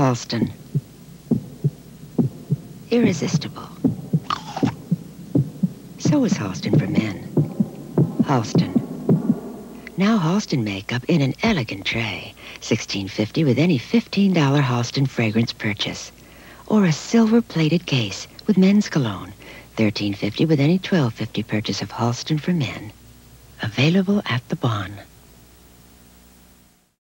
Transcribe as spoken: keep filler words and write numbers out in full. Halston. Irresistible. So was Halston for men. Halston. Now Halston makeup in an elegant tray. sixteen fifty with any fifteen dollar Halston fragrance purchase. Or a silver-plated case with men's cologne. thirteen fifty with any twelve fifty purchase of Halston for men. Available at the Bon.